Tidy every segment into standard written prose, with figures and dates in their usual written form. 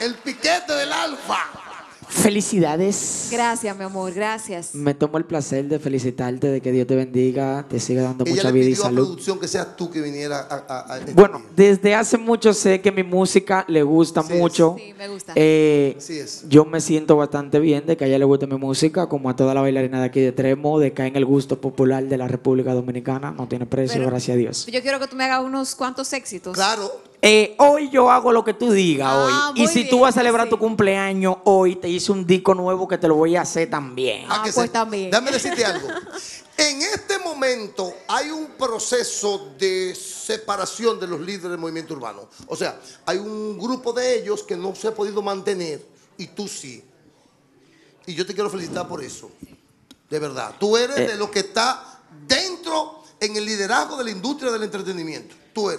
El piquete del Alfa. Felicidades. Gracias, mi amor, gracias. Me tomo el placer de felicitarte, de que Dios te bendiga, te siga dando mucha vida y salud. A producción que seas tú que viniera a este día. Desde hace mucho sé que mi música le gusta mucho. Sí, me gusta. Así es. Yo me siento bastante bien de que a ella le guste mi música, como a toda la bailarina de aquí de Extremo, de que en el gusto popular de la República Dominicana no tiene precio, pero gracias a Dios. Yo quiero que tú me hagas unos cuantos éxitos. Claro. Hoy yo hago lo que tú digas hoy. Y si tú vas a celebrar tu cumpleaños hoy, te hice un disco nuevo que te lo voy a hacer también. También. Déjame decirte algo. En este momento hay un proceso de separación de los líderes del movimiento urbano. O sea, hay un grupo de ellos que no se ha podido mantener y tú sí. Y yo te quiero felicitar por eso. De verdad. Tú eres de los que está dentro en el liderazgo de la industria del entretenimiento.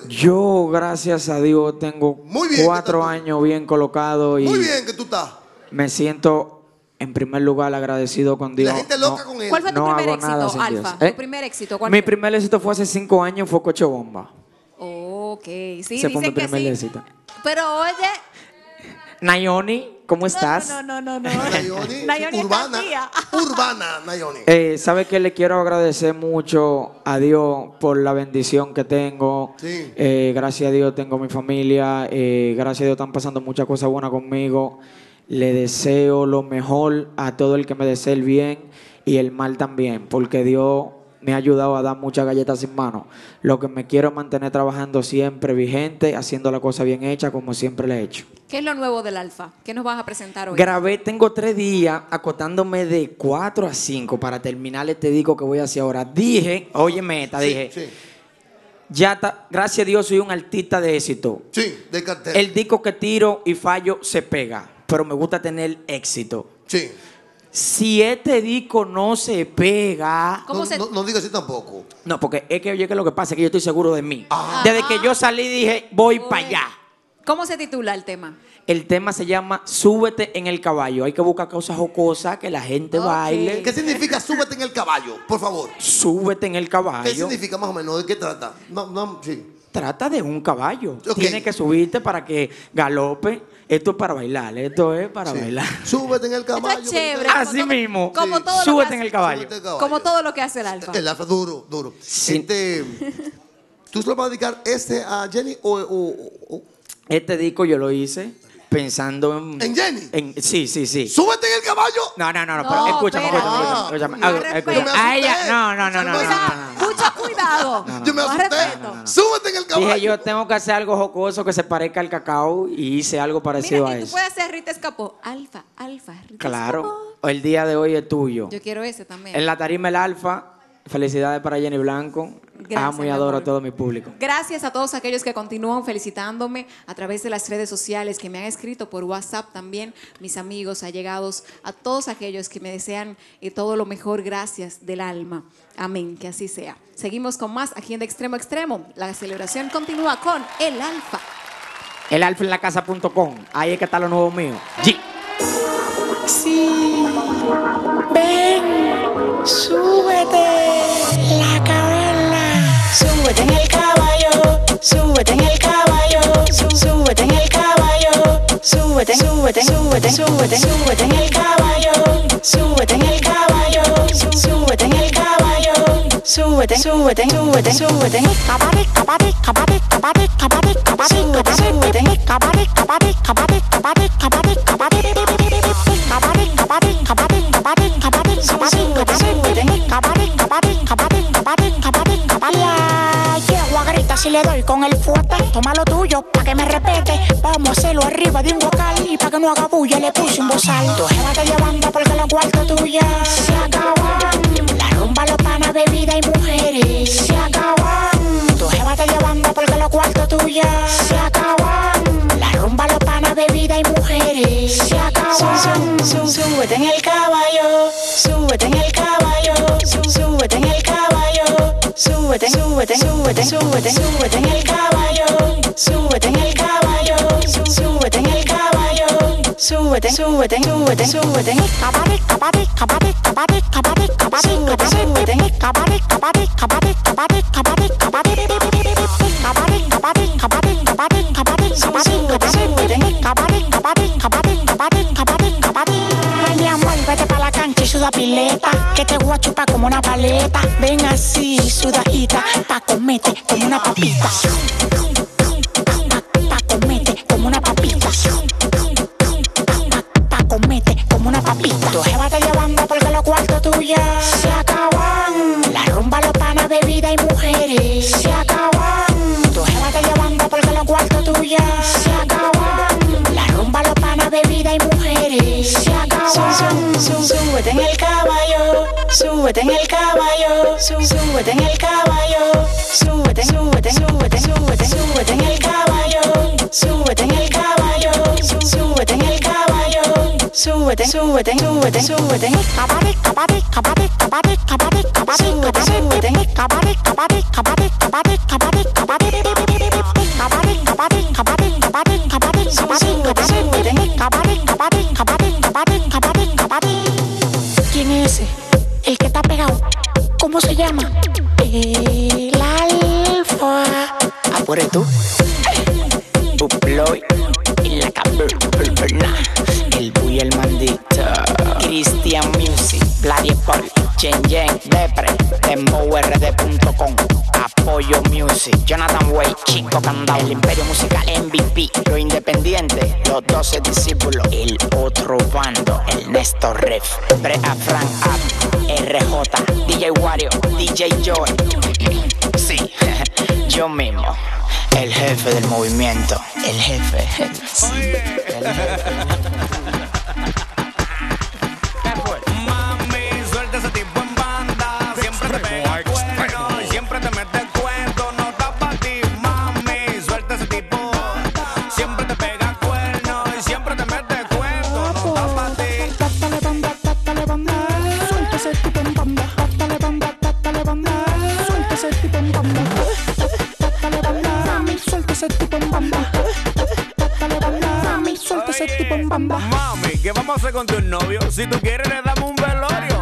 Yo, gracias a Dios, tengo 4 años bien colocado y muy bien que tú estás. Me siento, en primer lugar, agradecido con Dios. La gente loca con él. ¿Cuál fue tu primer éxito, Alfa? ¿Tu primer éxito? Mi primer éxito fue hace 5 años, fue Coche Bomba. Ok, sí, dicen que sí. Pero oye, Nayoni, ¿cómo estás? No. Nayoni Urbana, Nayoni. Sabes que le quiero agradecer mucho a Dios por la bendición que tengo. Sí. Gracias a Dios tengo mi familia. Gracias a Dios están pasando muchas cosas buenas conmigo. Le deseo lo mejor a todo el que me desee el bien y el mal también, porque Dios me ha ayudado a dar muchas galletas sin mano. Lo que me quiero es mantener trabajando siempre vigente, haciendo la cosa bien hecha como siempre la he hecho. ¿Qué es lo nuevo del Alfa? ¿Qué nos vas a presentar hoy? Grabé, tengo 3 días acotándome de 4 a 5 para terminar este disco que voy hacia ahora. Dije, óyeme esta, ya está, gracias a Dios soy un artista de éxito. Sí, de cartel. El disco que tiro y fallo se pega, pero me gusta tener éxito. Sí. Si este disco no se pega... No digas así tampoco. No, porque es que, oye, que lo que pasa es que yo estoy seguro de mí. Ajá. Desde que yo salí dije, voy para allá. ¿Cómo se titula el tema? El tema se llama Súbete en el Caballo. Hay que buscar cosas jocosas, que la gente baile. ¿Qué significa súbete en el caballo? Por favor. Súbete en el caballo. ¿Qué significa más o menos? ¿De qué trata? Trata de un caballo. Tienes que subirte para que galope. Esto es para bailar, esto es para bailar. Súbete en el caballo. Esto es chévere. Así mismo. Súbete en el caballo. Como todo lo que hace el Alfa. El Alfa duro, duro. ¿Tú se lo vas a dedicar este a Jenny o...? Este disco yo lo hice pensando en... ¿En Jenny? Sí. ¿Súbete en el caballo? No, pero escúchame. No. Mucho cuidado. Yo me asusté. Súbete en el caballo. Dije, yo tengo que hacer algo jocoso que se parezca al cacao y hice algo parecido a eso. Mira, y tú puedes hacer Rita Escapó. Alfa, Rita Escapó. Claro. El día de hoy es tuyo. Yo quiero ese también. En la tarima el Alfa. Felicidades para Jenny Blanco. Gracias, amo y adoro a todo mi público. Gracias a todos aquellos que continúan felicitándome a través de las redes sociales, que me han escrito por WhatsApp también, mis amigos, allegados, a todos aquellos que me desean todo lo mejor. Gracias del alma. Amén, que así sea. Seguimos con más aquí en De Extremo a Extremo. La celebración continúa con El Alfa. El Alfa en la casa.com. Ahí es que está lo nuevo mío. Sí. Sí. Ven, súbete la cabalga. Súbete en el caballo, súbete en el caballo, súbete en el caballo, súbete en el caballo, súbete en el caballo, súbete en el caballo, súbete en el si le doy con el fuerte, toma lo tuyo pa' que me respete. Vamos a hacerlo arriba de un vocal y pa' que no haga bulla le puse un bozal. Tu jeva te llevando porque los cuartos tuyos se acaban. La rumba, los panas, bebida y mujeres se acaban. Tu jeva te llevando porque los cuartos tuyos se acaban. La rumba, los panas, bebida y mujeres se acaban. Súbete en el caballo, súbete en el caballo, súbete en el caballo. Súbete en el caballo, súbete en el caballo, súbete en el caballo, súbete en el caballo, súbete en el caballo, súbete en el Ay, mi amor, vete pa' la cancha y suda pileta, que te voy a chupar como una paleta. Ven así, sudadita, pa' comerte como una papita. Pa' comerte como una papita. Pa' comerte como una papita. Tu jeva te llevando porque los cuartos tuyos se acaban. La rumba, los panas, bebida y mujeres se acaban. Tu jeva te llevando porque los cuartos tuyos se acaban. La rumba, los panas, bebida y mujeres se acaban. Súbete en el caballo, súbete en el caballo, súbete en el caballo, súbete, súbete, súbete, súbete, súbete en el caballo, súbete en el caballo, súbete en el caballo, súbete, súbete, súbete, súbete en el caballo, caballo, caballo, caballo, caballo, caballo, caballo, caballo, caballo, caballo, caballo, caballo, ¿quién es ese? El que está pegado. ¿Cómo se llama? El Alfa. Apure tú. Uploy. En la caverna. El Buy, el Mandito. Cristian Music. Vladie Paul. Chen Yen. Depre. MWRD.com. Apoyo Music. Jonathan Way. Chico Candado. El Imperio Musical. MVP. Lo Independiente. Los 12 Discípulos. El Otro Bando. El Néstor Ref. Preafrank. RJ. DJ Wario. DJ Joe. Sí. Yo mismo. El jefe del movimiento. El jefe. Sí. Oye. El jefe. Mami, ¿qué vamos a hacer con tu novio? Si tú quieres le damos un velorio.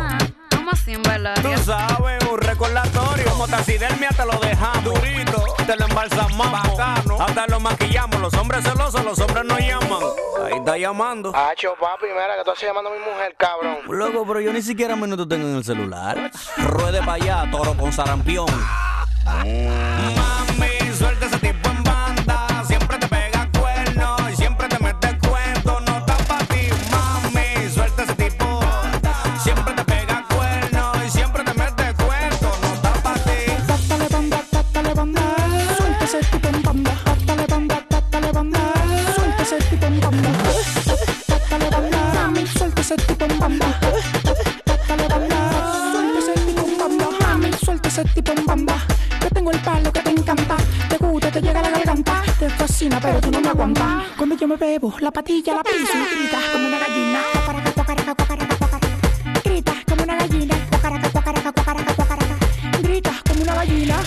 ¿Cómo así un velorio? Tú sabes, un recordatorio. Como taxidermia te lo dejamos, durito, te lo embalsamamos, bacano, hasta lo maquillamos. Los hombres celosos, los hombres no llaman. Ahí está llamando. Acho, papi, mira que tú estás llamando a mi mujer, cabrón. Loco, pero yo ni siquiera un minuto tengo en el celular. Ruede para allá, toro con sarampión. Mami, suelta ese tipo. Pero tú no me aguantas. Cuando yo me bebo la patilla, la piso y gritas como una gallina. Gritas como una gallina. Gritas como una gallina.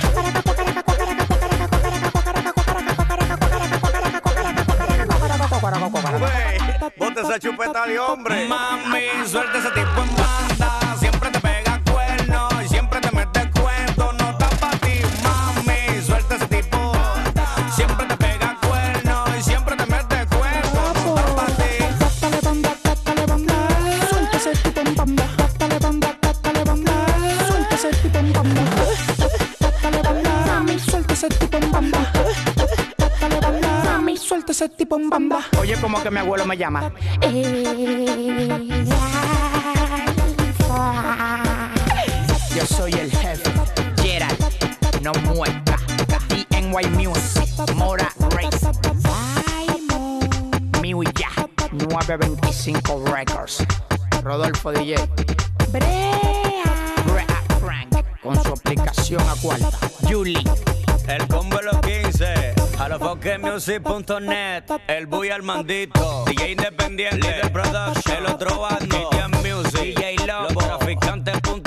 Ponte esa chupeta de hombre. Mami, suelta ese tipo en banda. Siempre te pega cuernos y siempre te metes cuentos. No está para ti, mami. Suelta ese tipo. Siempre te tipo un bamba. Oye, como que mi abuelo me llama. Yo soy el jefe. Gerald, no muerta. DNY Music. Mora Race. Miuya. 925 Records. Rodolfo DJ. Preafrank. Con su aplicación a cuarta. Julie. El combo de los 15. alofokemusic.net. El Buy, al Mandito. DJ Independiente. Líder Production. El Otro Bando. Cristian Music. DJ Love. Traficantes.com.